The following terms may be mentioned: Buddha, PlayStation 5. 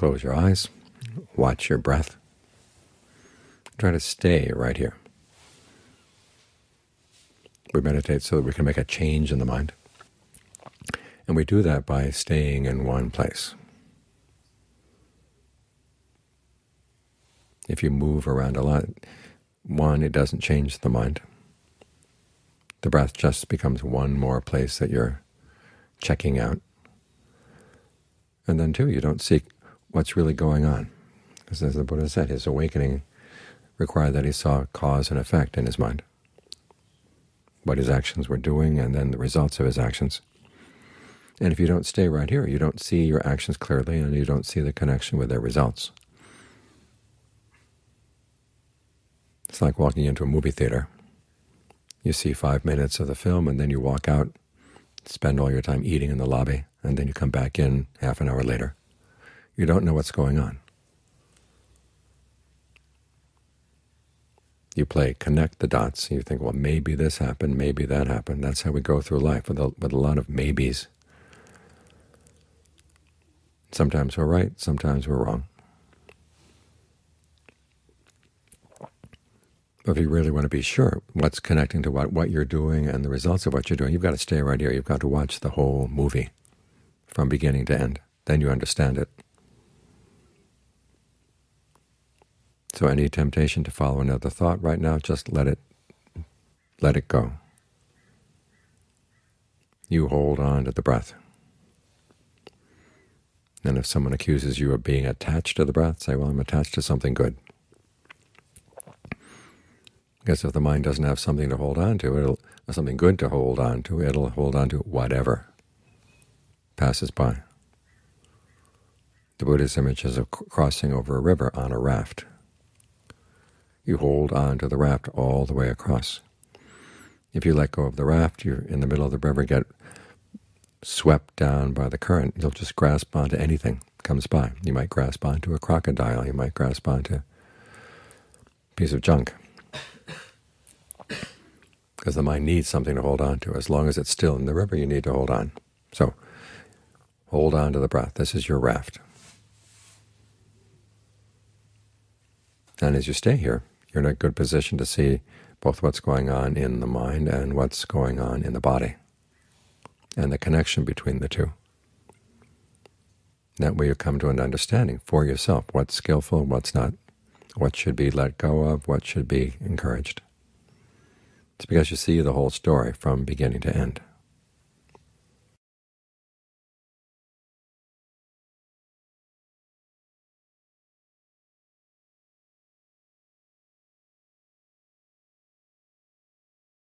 Close your eyes, watch your breath. Try to stay right here. We meditate so that we can make a change in the mind, and we do that by staying in one place. If you move around a lot, one, it doesn't change the mind. The breath just becomes one more place that you're checking out. And then two, you don't seek what's really going on. Because as the Buddha said, his awakening required that he saw cause and effect in his mind, what his actions were doing and then the results of his actions. And if you don't stay right here, you don't see your actions clearly and you don't see the connection with their results. It's like walking into a movie theater. You see 5 minutes of the film and then you walk out, spend all your time eating in the lobby, and then you come back in half an hour later. You don't know what's going on. You play connect the dots, and you think, well, maybe this happened, maybe that happened. That's how we go through life, with a lot of maybes. Sometimes we're right, sometimes we're wrong. But if you really want to be sure what's connecting to what you're doing and the results of what you're doing, you've got to stay right here. You've got to watch the whole movie from beginning to end. Then you understand it. So any temptation to follow another thought right now, just let it go. You hold on to the breath. And if someone accuses you of being attached to the breath, say, well, I'm attached to something good. Because if the mind doesn't have something to hold on to, something good to hold on to, it'll hold on to whatever passes by. The Buddha's image is of crossing over a river on a raft. You hold on to the raft all the way across. If you let go of the raft, you're in the middle of the river, get swept down by the current. You'll just grasp onto anything comes by. You might grasp onto a crocodile. You might grasp onto a piece of junk. Because the mind needs something to hold on to. As long as it's still in the river, you need to hold on. So hold on to the breath. This is your raft. And as you stay here, you're in a good position to see both what's going on in the mind and what's going on in the body, and the connection between the two. That way you come to an understanding for yourself what's skillful, what's not, what should be let go of, what should be encouraged. It's because you see the whole story from beginning to end.